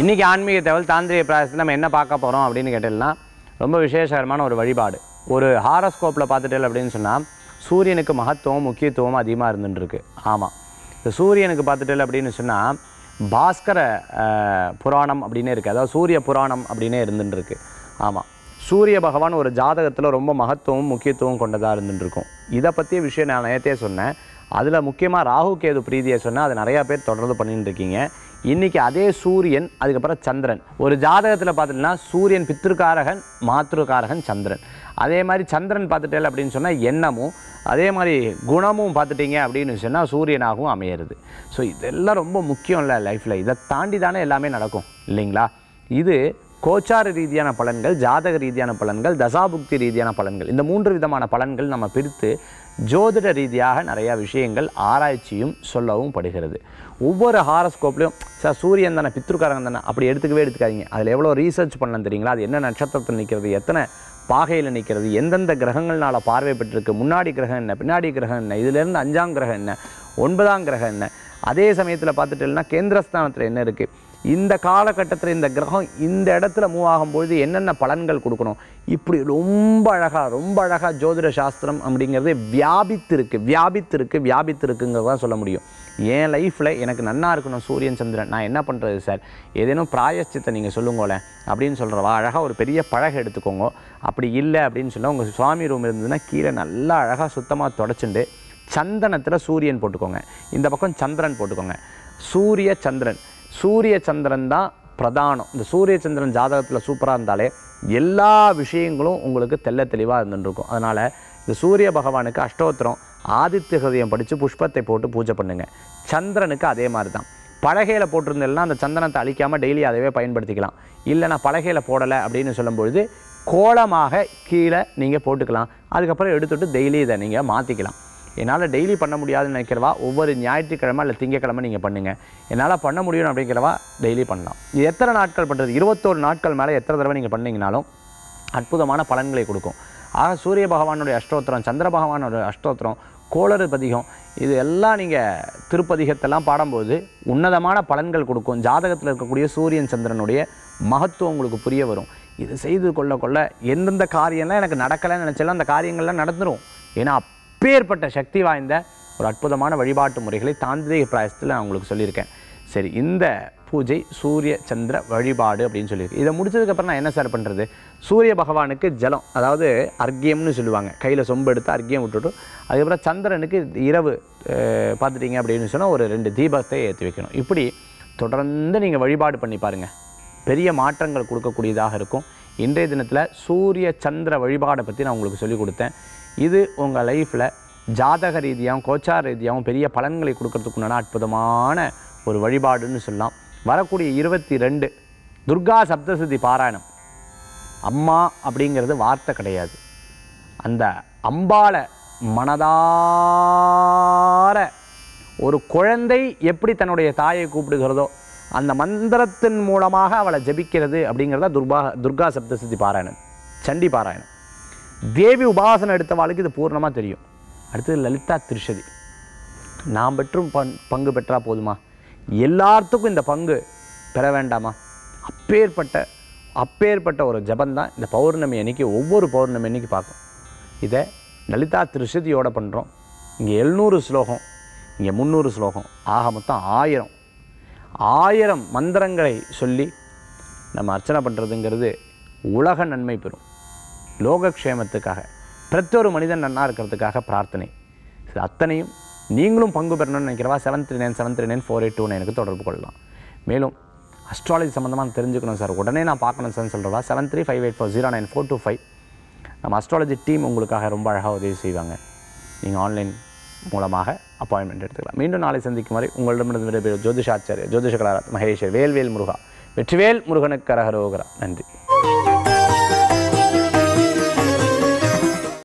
இன்றைக்கி ஆன்மீக தகவல் தாந்திரிய பிராயசத்தில் நம்ம என்ன பார்க்க போகிறோம் அப்படின்னு கேட்டோம்னா ரொம்ப விசேஷகரமான ஒரு வழிபாடு. ஒரு ஹாரோஸ்கோப்பில் பார்த்துட்டேன் அப்படின்னு சொன்னால் சூரியனுக்கு மகத்துவம் முக்கியத்துவம் அதிகமாக இருந்துட்டுருக்கு. ஆமாம், இந்த சூரியனுக்கு பார்த்துட்டேன் அப்படின்னு சொன்னால் பாஸ்கர புராணம் அப்படின்னே இருக்குது, அதாவது சூரிய புராணம் அப்படின்னே இருந்துட்டுருக்கு. ஆமாம், சூரிய பகவான் ஒரு ஜாதகத்தில் ரொம்ப மகத்துவம் முக்கியத்துவம் கொண்டதாக இருந்துட்டுருக்கும். இதை பற்றிய விஷயம் நான் நேரத்தையே சொன்னேன். அதில் முக்கியமாக ராகு கேது பிரீதியை சொன்னால் அது நிறையா பேர் தொடர்ந்து பண்ணிகிட்டு இருக்கீங்க. இன்றைக்கி அதே சூரியன், அதுக்கப்புறம் சந்திரன். ஒரு ஜாதகத்தில் பார்த்துட்டோம்னா சூரியன் பித்திருக்காரகன், மாத்திருக்காரகன் சந்திரன். அதே மாதிரி சந்திரன் பார்த்துட்டேன் அப்படின்னு சொன்னால் எண்ணமும், அதே மாதிரி குணமும் பார்த்துட்டிங்க அப்படின்னு சொன்னால் சூரியனாகவும் அமையிறது. ஸோ இதெல்லாம் ரொம்ப முக்கியம் இல்லை லைஃப்பில், இதை தாண்டி தானே எல்லாமே நடக்கும் இல்லைங்களா? இது கோச்சார ரீதியான பலன்கள், ஜாதக ரீதியான பலன்கள், தசாபுக்தி ரீதியான பலன்கள். இந்த மூன்று விதமான பலன்கள் நம்ம பிரித்து ஜோதிட ரீதியாக நிறையா விஷயங்கள் ஆராய்ச்சியும் சொல்லவும் படுகிறது. ஒவ்வொரு ஹாரோஸ்கோப்லையும் சார் சூரியன் தானே பித்ருக்காரன் தானே அப்படி எடுத்துக்காதீங்க. அதில் எவ்வளோ ரீசர்ச் பண்ணலாம் தெரியுங்களா? அது என்ன நட்சத்திரத்தில் நிற்கிறது, எத்தனை பாகையில் நிற்கிறது, எந்தெந்த கிரகங்கள்னால பார்வை பெற்றிருக்கு, முன்னாடி கிரகம் என்ன, பின்னாடி கிரகம் என்ன, இதிலேருந்து அஞ்சாம் கிரகம் என்ன, ஒன்பதாம் கிரகம் என்ன, அதே சமயத்தில் பார்த்துட்டேன்னா கேந்திரஸ்தானத்தில் என்ன இருக்குது, இந்த காலகட்டத்தில் இந்த கிரகம் இந்த இடத்துல மூவ் ஆகும்பொழுது என்னென்ன பலன்கள் கொடுக்கணும், இப்படி ரொம்ப அழகாக ஜோதிட சாஸ்திரம் அப்படிங்கிறது வியாபித்திருக்குங்கிறது தான் சொல்ல முடியும். என் லைஃப்பில் எனக்கு நல்லா இருக்கணும் சூரியன் சந்திரன், நான் என்ன பண்ணுறது சார், ஏதேனும் பிராயச்சித்தை நீங்கள் சொல்லுங்களேன் அப்படின்னு சொல்கிறவா அழகாக ஒரு பெரிய பழகை எடுத்துக்கோங்க. அப்படி இல்லை அப்படின்னு சொன்னால் உங்கள் சுவாமி ரூம் இருந்ததுன்னா கீழே நல்லா அழகாக சுத்தமாக தொடச்சுண்டு சந்தனத்தில் சூரியன் போட்டுக்கோங்க, இந்த பக்கம் சந்திரன் போட்டுக்கோங்க. சூரிய சந்திரன் தான் பிரதானம். இந்த சூரிய சந்திரன் ஜாதகத்தில் சூப்பராக இருந்தாலே எல்லா விஷயங்களும் உங்களுக்கு தெல்ல தெளிவாக இருந்துருக்கும். அதனால் இந்த சூரிய பகவானுக்கு அஷ்டோத்திரம் ஆதித்ய ஹிருதயம் படித்து புஷ்பத்தை போட்டு பூஜை பண்ணுங்கள். சந்திரனுக்கு அதே மாதிரி தான், பலகையில் போட்டிருந்தேன்னா அந்த சந்தனத்தை அழிக்காமல் டெய்லி அதைவே பயன்படுத்திக்கலாம். இல்லை நான் பலகையில் போடலை அப்படின்னு சொல்லும்பொழுது கோலமாக கீழே நீங்கள் போட்டுக்கலாம். அதுக்கப்புறம் எடுத்துகிட்டு டெய்லி இதை நீங்கள் மாற்றிக்கலாம். என்னால் டெய்லி பண்ண முடியாதுன்னு நினைக்கிறவா ஒவ்வொரு ஞாயிற்றுக்கிழமை இல்லை திங்கக்கிழமை நீங்கள் பண்ணுங்கள். என்னால் பண்ண முடியும் அப்படிங்கிறவா டெய்லி பண்ணலாம். இது எத்தனை நாட்கள் பண்ணுறது, 21 நாட்கள் மேலே எத்தனை தடவை நீங்கள் பண்ணிங்கனாலும் அற்புதமான பலன்களை கொடுக்கும். ஆக சூரிய பகவானுடைய அஷ்டோத்திரம், சந்திர பகவானுடைய அஷ்டோத்திரம், கோளறு பதிகம், இது எல்லாம் நீங்கள் திருப்பதிகத்தெல்லாம் பாடும்போது உன்னதமான பலன்கள் கொடுக்கும். ஜாதகத்தில் இருக்கக்கூடிய சூரியன் சந்திரனுடைய மகத்துவம் உங்களுக்கு புரிய வரும். இது செய்து கொள்ள கொள்ள எந்தெந்த காரியம்லாம் எனக்கு நடக்கலைன்னு நினச்சாலும் அந்த காரியங்கள்லாம் நடந்துடும். ஏன்னா பேர்பட்ட சக்தி வாய்ந்த ஒரு அற்புதமான வழிபாட்டு முறைகளை தாந்திரிக பிராயசத்தில் நான் உங்களுக்கு சொல்லியிருக்கேன். சரி, இந்த பூஜை சூரிய சந்திர வழிபாடு அப்படின்னு சொல்லியிருக்கேன். இதை முடிச்சதுக்கப்புறம் நான் என்ன சார் பண்ணுறது? சூரிய பகவானுக்கு ஜலம், அதாவது அர்க்கியம்னு சொல்லுவாங்க, கையில் சொம்பு எடுத்து அர்க்கியம் விட்டுட்டு அதுக்கப்புறம் சந்திரனுக்கு இரவு பார்த்துட்டிங்க அப்படின்னு சொன்னால் ஒரு 2 தீபத்தை ஏற்றி வைக்கணும். இப்படி தொடர்ந்து நீங்கள் வழிபாடு பண்ணி பாருங்கள், பெரிய மாற்றங்கள் கொடுக்கக்கூடியதாக இருக்கும். இன்றைய தினத்தில் சூரிய சந்திர வழிபாடை பற்றி நான் உங்களுக்கு சொல்லிக் கொடுத்தேன். இது உங்கள் லைஃப்பில் ஜாதக ரீதியாகவும் கோச்சார ரீதியாகவும் பெரிய பலன்களை கொடுக்கறதுக்குண்டான அற்புதமான ஒரு வழிபாடுன்னு சொல்லலாம். வரக்கூடிய 22 துர்கா சப்தசதி பாராயணம். அம்மா அப்படிங்கிறது வார்த்தை கிடையாது, அந்த அம்பாளை மனதார ஒரு குழந்தை எப்படி தன்னுடைய தாயை கூப்பிடுகிறதோ அந்த மந்திரத்தின் மூலமாக அவளை ஜபிக்கிறது அப்படிங்கிறத துர்கா சப்தசதி பாராயணம், சண்டி பாராயணம். தேவி உபாசனை எடுத்தவாளுக்கு இது பூர்ணமாக தெரியும். அடுத்தது லலிதா திருஷதி. நாம் பெற்றும் பங்கு பெற்றா போதுமா, எல்லாத்துக்கும் இந்த பங்கு பெற வேண்டாமா? அப்பேற்பட்ட ஒரு ஜபந்தான் இந்த பௌர்ணமி அன்னைக்கு, ஒவ்வொரு பௌர்ணமி அன்னைக்கு பார்க்கும். இதை லலிதா திருஷதியோடு பண்ணுறோம். இங்கே 700 ஸ்லோகம், இங்கே 300 ஸ்லோகம், ஆக மொத்தம் 1000 மந்திரங்களை சொல்லி நம்ம அர்ச்சனை பண்ணுறதுங்கிறது உலக நன்மை பெறும். லோகக்ஷேமத்துக்காக, பிரத்தொரு மனிதன் நன்னா இருக்கிறதுக்காக பிரார்த்தனை. இது அத்தனையும் நீங்களும் பங்கு பெறணும்னு நினைக்கிறவா 7397394829க்கு தொடர்பு கொள்ளலாம். மேலும் அஸ்ட்ராலஜி சம்மந்தமாக தெரிஞ்சுக்கணும் சார், உடனே நான் பார்க்கணும் சார்னு சொல்கிறவா 7358409425. நம்ம அஸ்ட்ராலஜி டீம் உங்களுக்காக ரொம்ப அழகாக உதவி செய்வாங்க. நீங்கள் ஆன்லைன் மூலமாக அப்பாயின்மெண்ட் எடுத்துக்கலாம். மீண்டும் நாளை சந்திக்கும் வரை உங்களிடமிருந்து விடைபெறும் ஜோதிஷாச்சாரிய ஜோதிஷ கலாராத் மகேஷர். வேல்வேல் முருகா, வெற்றிவேல் முருகனுக்கு அரகரோகரா. நன்றி.